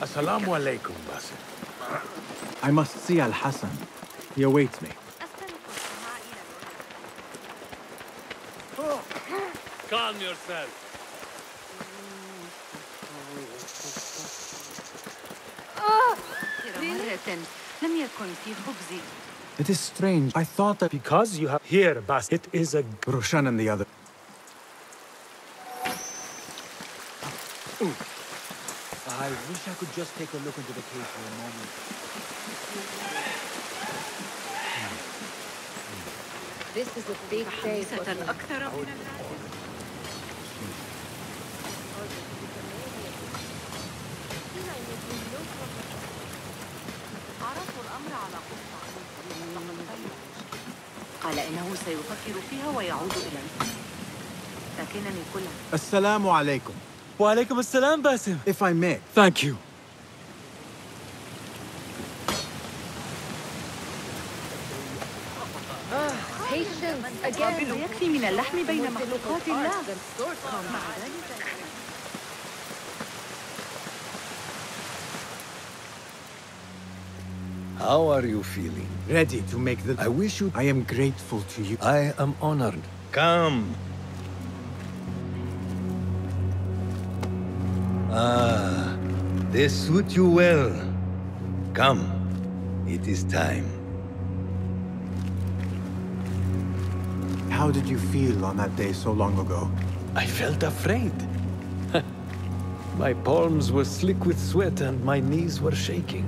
Assalamu alaikum, Basim. I must see Al Hasan. He awaits me. Calm yourself. It is strange. I thought that because you have here, Bas, it is a Roshan and the other. I wish I could just take a look into the cave for a moment. This is a big place. Assalamu alaikum. Wa alaikum assalam, Basim. If I may. Thank you. Patience again. How are you feeling? Ready to make the... I wish you... I am grateful to you. I am honored. Come. Ah, they suit you well. Come. It is time. How did you feel on that day so long ago? I felt afraid. My palms were slick with sweat and my knees were shaking.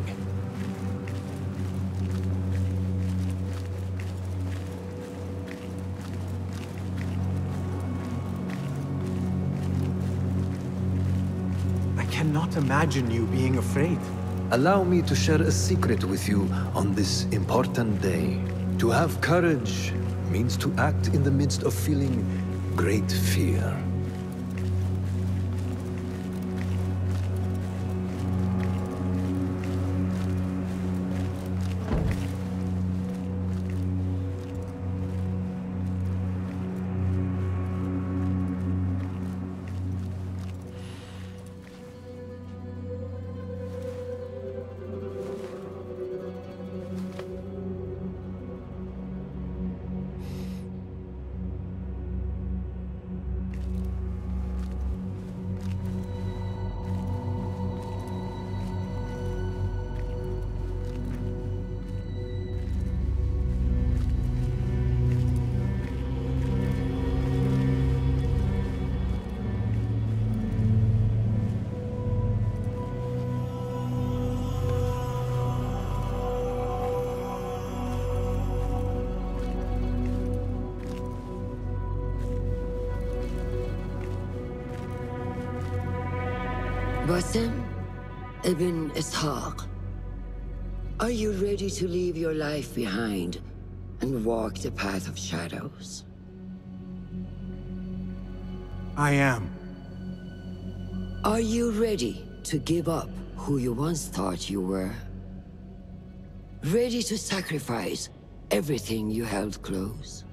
I cannot imagine you being afraid. Allow me to share a secret with you on this important day. To have courage means to act in the midst of feeling great fear. Basim ibn Ishaq, are you ready to leave your life behind and walk the path of shadows? I am. Are you ready to give up who you once thought you were? Ready to sacrifice everything you held close?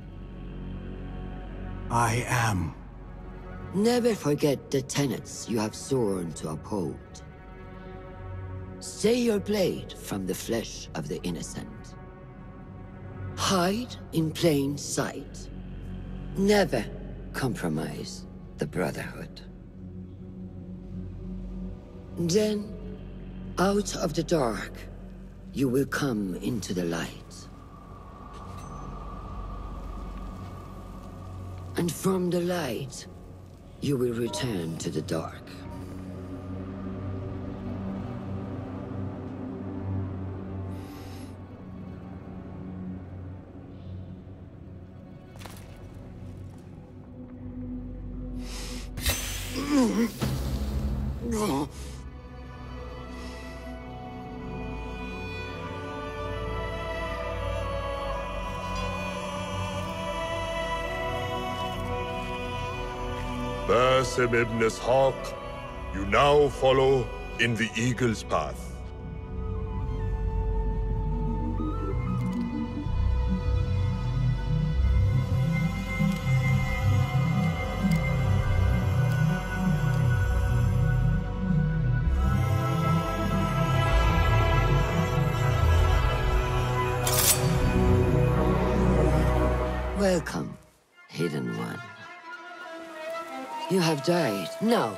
I am. Never forget the tenets you have sworn to uphold. Stay your blade from the flesh of the innocent. Hide in plain sight. Never compromise the brotherhood. Then, out of the dark, you will come into the light. And from the light, you will return to the dark. Basim ibn Ishaq, you now follow in the eagle's path. Welcome, Hidden One. You have died. No.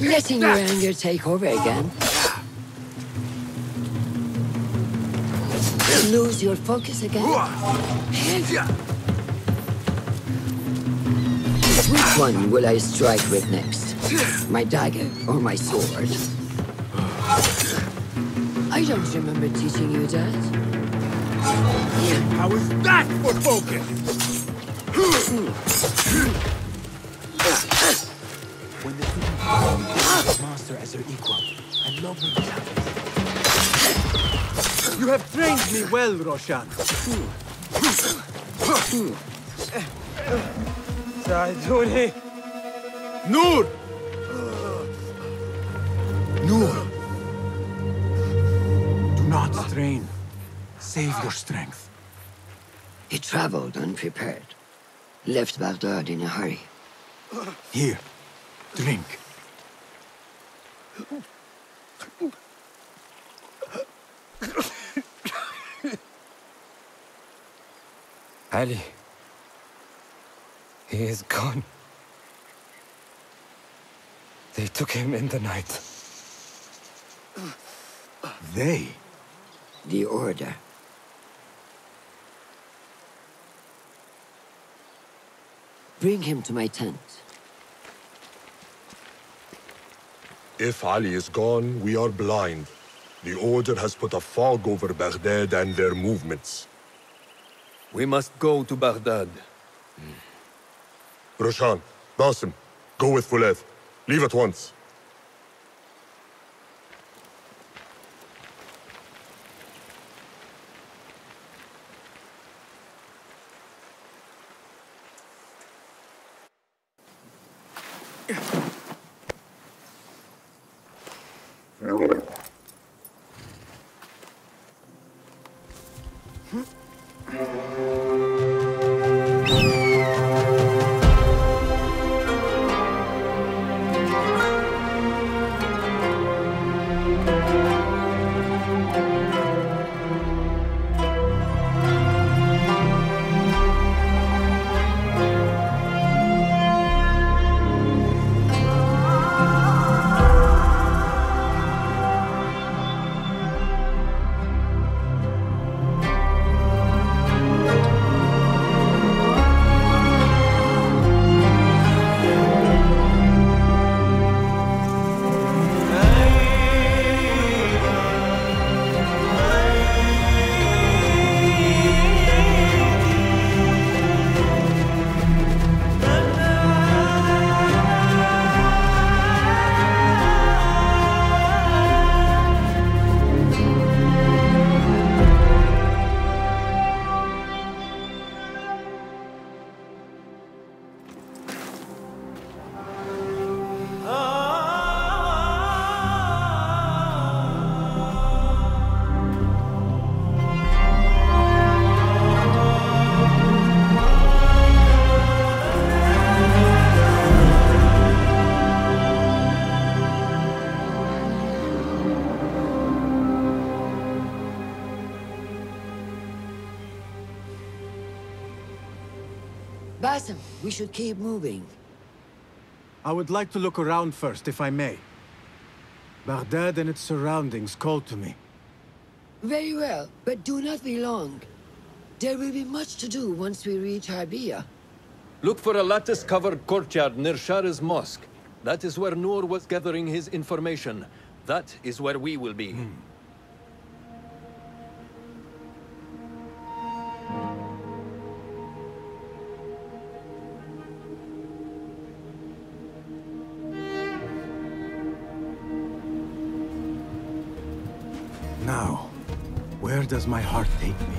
Letting your anger take over again. Lose your focus again. Which one will I strike with next? My dagger or my sword? I don't remember teaching you that. How is that for focus? When the human becomes master as their equal, I love what happens. You have trained me well, Roshan. Noor! Noor! Do not strain. Save your strength. He traveled unprepared. Left Baghdad in a hurry. Here, drink. Ali. He is gone. They took him in the night. They? The Order. Bring him to my tent. If Ali is gone, we are blind. The Order has put a fog over Baghdad and their movements. We must go to Baghdad. Roshan, Basim, go with Fulef. Leave at once. Basim, we should keep moving. I would like to look around first, if I may. Baghdad and its surroundings call to me. Very well, but do not be long. There will be much to do once we reach Hibia. Look for a lattice-covered courtyard near Shara's mosque. That is where Noor was gathering his information. That is where we will be. Now, where does my heart take me?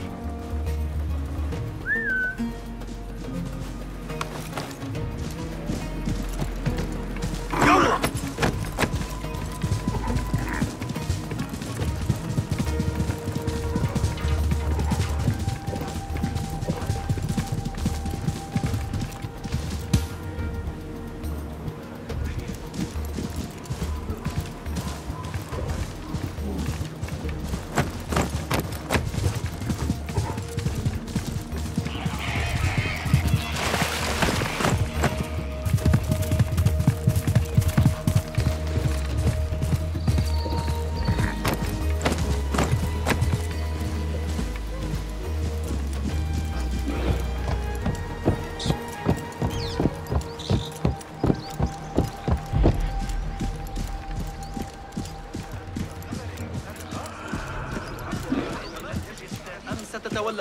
Such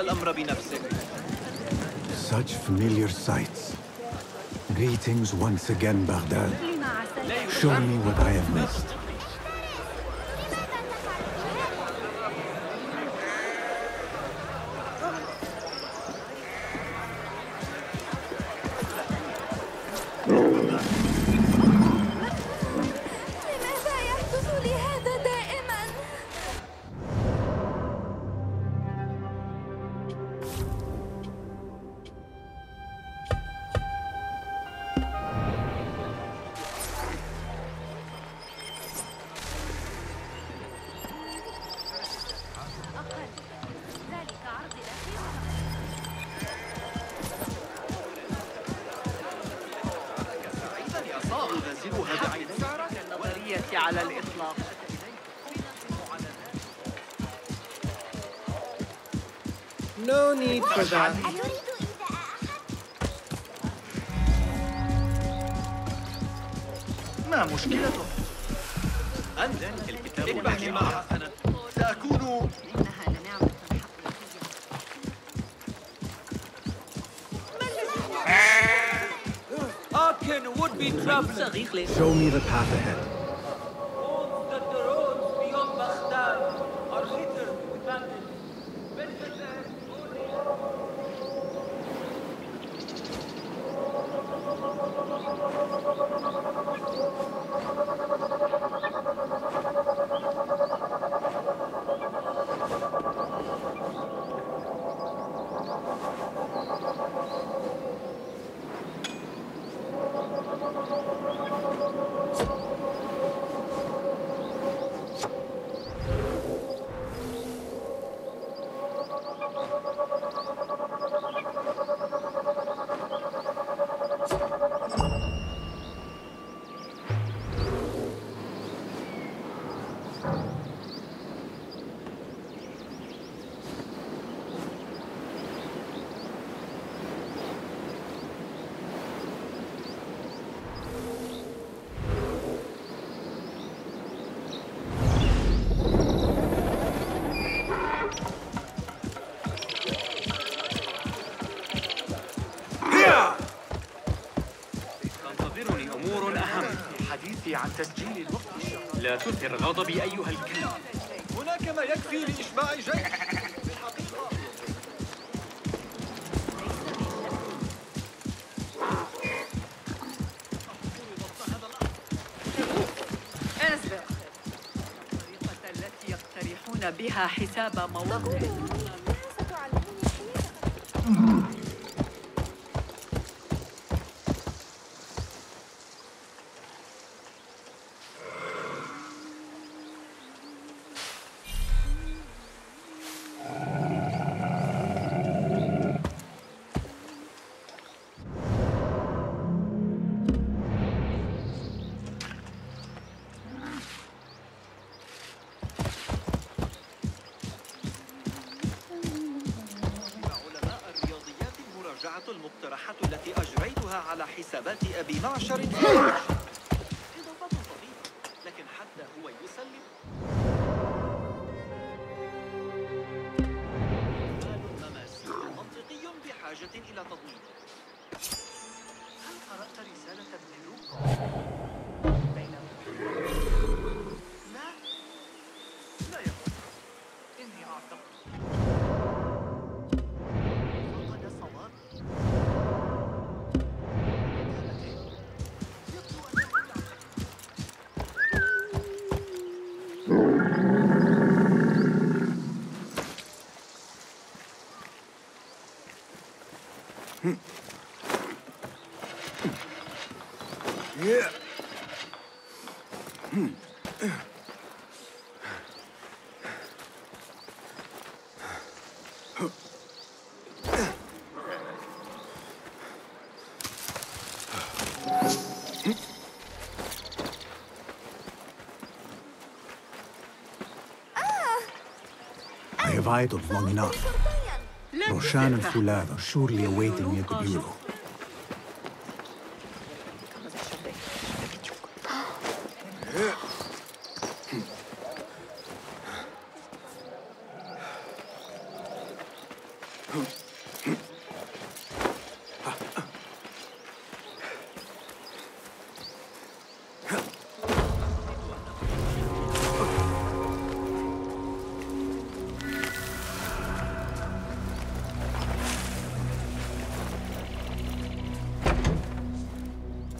familiar sights. Greetings once again, Baghdad. Show me what I have missed. No need for that. ما مشكلته؟ اكبحني معها. سأكون would be trouble. Show me the path ahead. All that the roads beyond Baghdad are littered with bandits. لا تثر غضبي أيها الكلب. هناك ما يكفي لإشباع جيش. أسبق. الطريقة التي يقترحون بها حساب مواقف. المقترحات التي أجريتها على حسابات أبي معشر إضافة طبيعية لكن حتى هو يسلم مماثيل منطقي بحاجة إلى تضمين. هل قرأت رسالة البلوغ؟ لا لا يقول إني أعتقد I've idled long enough. Roshan and Fuladh are surely awaiting me at the bureau.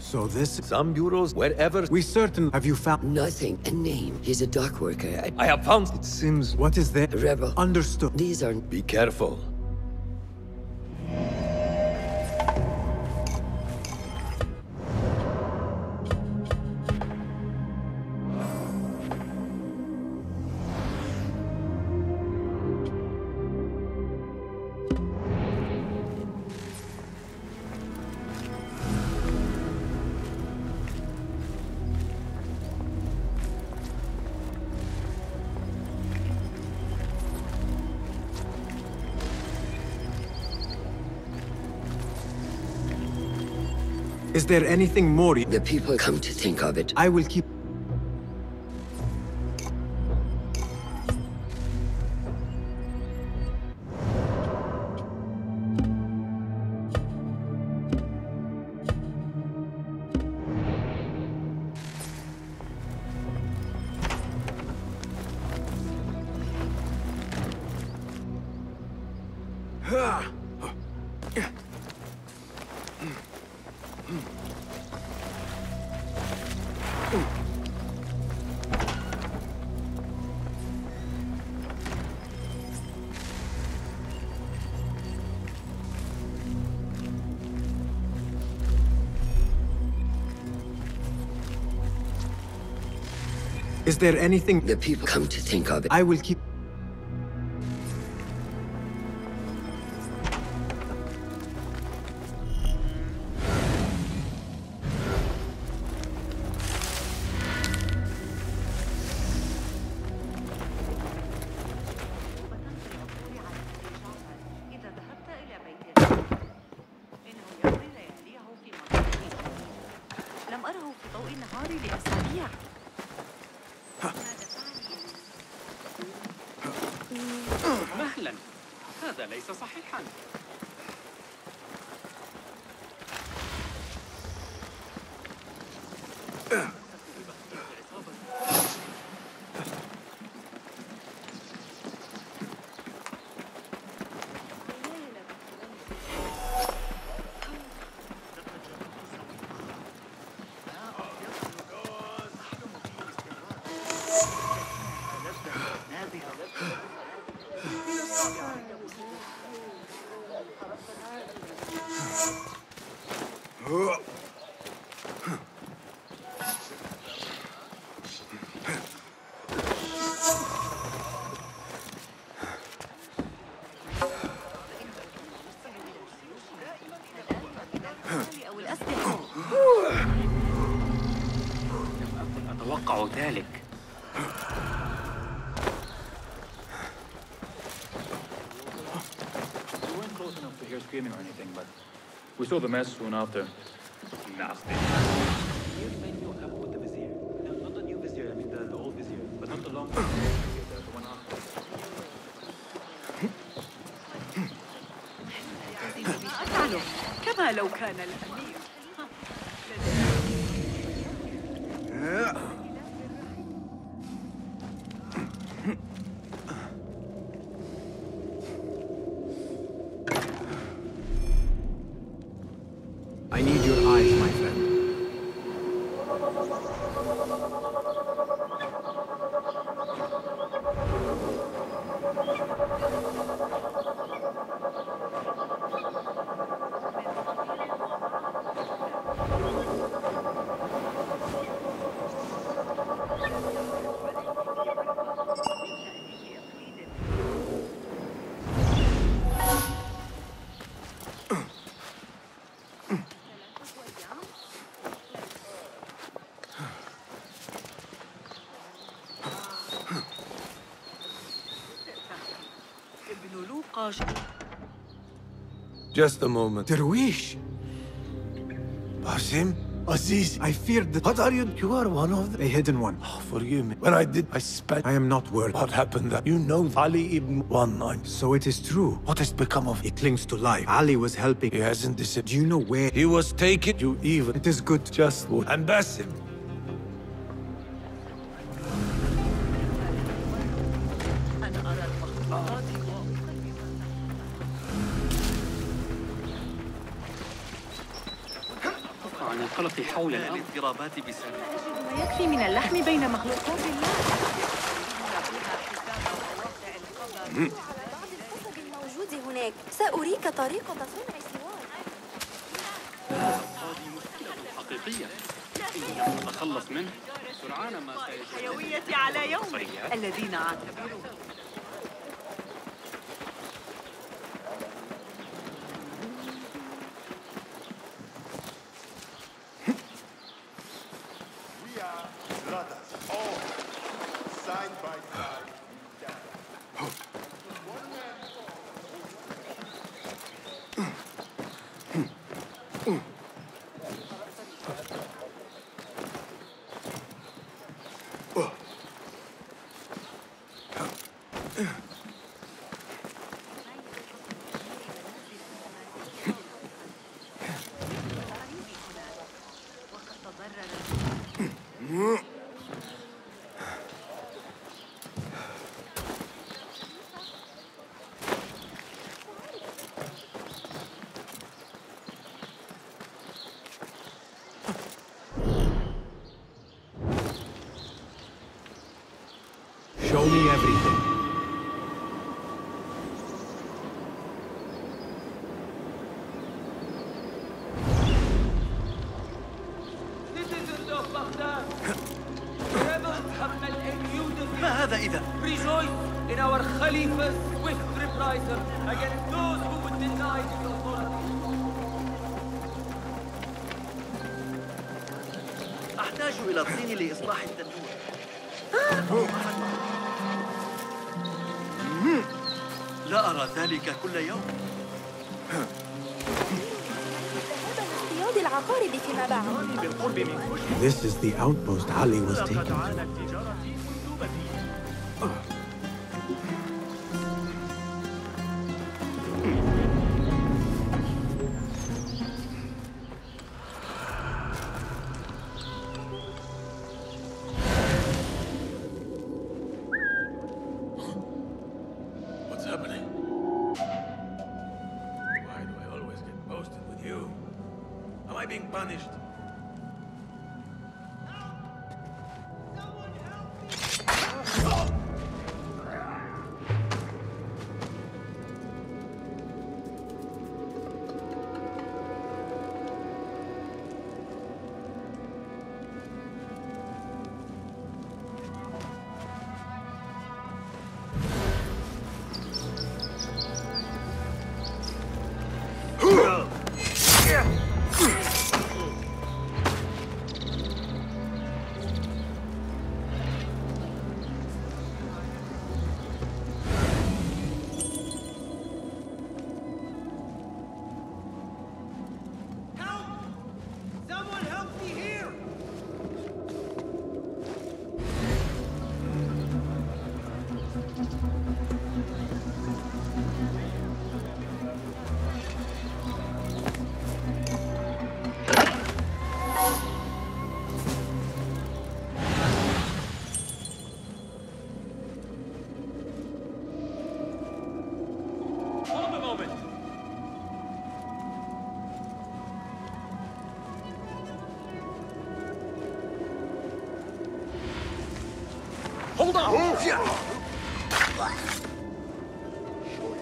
So this... Some bureaus, wherever... We certain... Have you found... Nothing. A name. He's a dock worker. I have found... It seems... What is that? A rebel. Understood. These are... Be careful. Is there anything more? The people come to think of it. I will keep... Is there anything the people come to think of it? I will keep... We saw the mess soon after. Nasty. Not the new vizier, I mean the old vizier, but not the long one. The one after. Just a moment. Derwish! Basim? Aziz, I feared that... What are you? You are one of them. A hidden one. Oh, forgive me. When I did, I spat. I am not worried. What happened that you know Ali ibn one night? So it is true. What has become of it? Clings to life. Ali was helping. He hasn't disappeared. Do you know where? He was taken. You even. It is good. Just would. And Basim. خلط حول الاضطرابات بسبب ما يكفي من اللحم بين مخلوقات الله. الموجود هناك سأريك طريقة صنع السواد. هذه مشكلة حقيقية. نتخلص منه سرعان ما حيوية على يوم الذين عاتبوا. Show me everything. ما هذا إذا؟ Rejoice in our Khalifa's swift reprisal against those who would deny the authority. أحتاج إلى الطين لإصلاح التنور. لا أرى ذلك كل يوم. This is the outpost Ali was taken to. Hold on! Show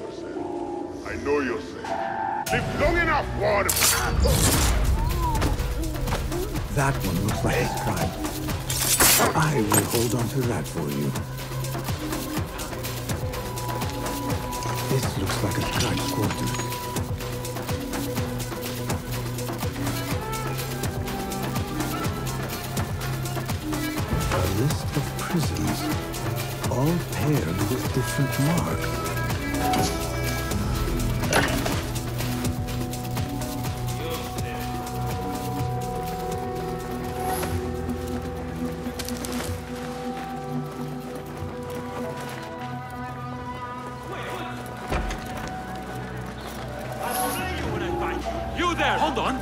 yourself. I know yourself. Live long enough, Ward! That one looks like his pride. I will hold on to that for you. This looks like a tribe quarter. All paired with different marks. through there. Hold on.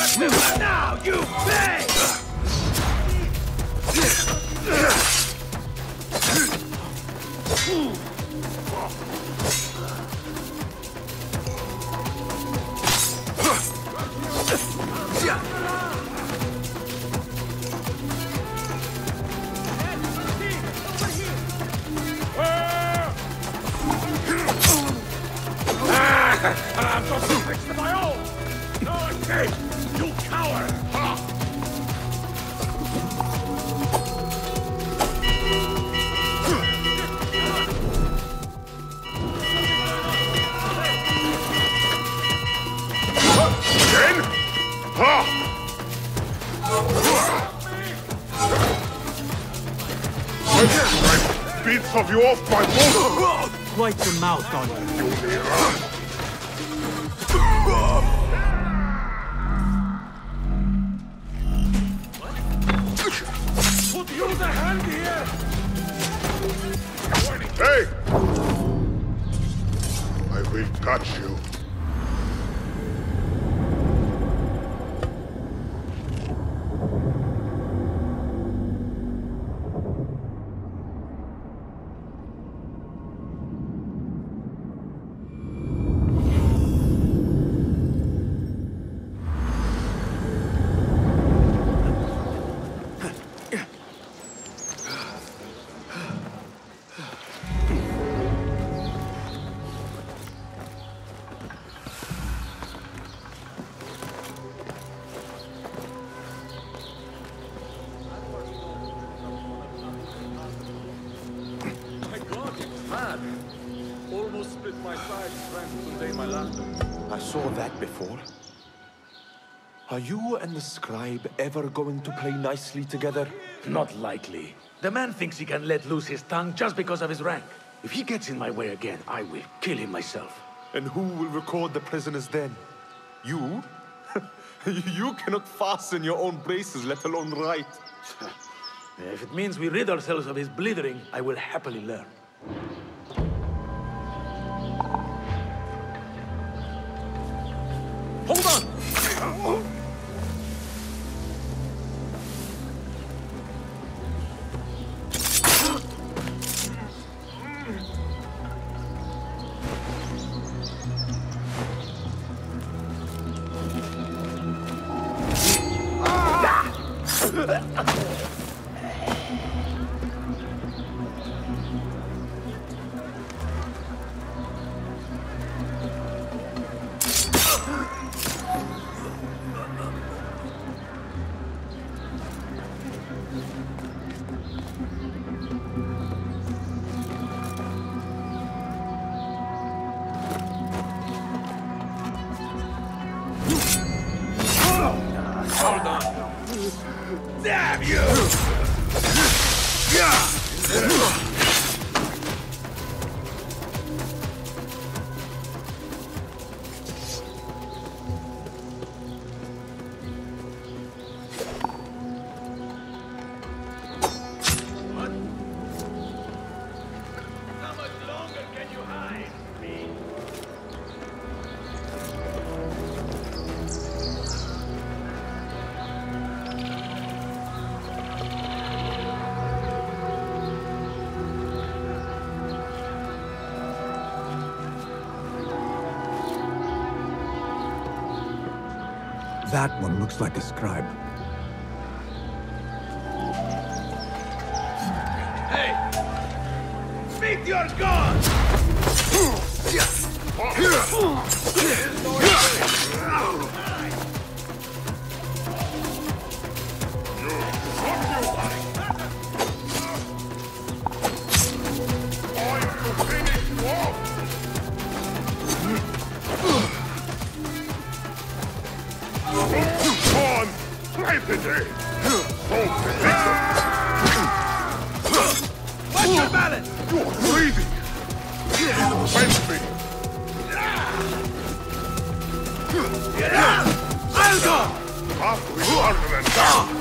Someone help you off by wolf! Wipe your mouth on you. What? Put you the hand here! Hey! I will catch you. Are you and the scribe ever going to play nicely together? Not likely. The man thinks he can let loose his tongue just because of his rank. If he gets in my way again, I will kill him myself. And who will record the prisoners then? You? You cannot fasten your own braces, let alone write. If it means we rid ourselves of his blithering, I will happily learn. Hold on! That one looks like a scribe. Hey! Speak your God! Get out! I'll go! After we are them down!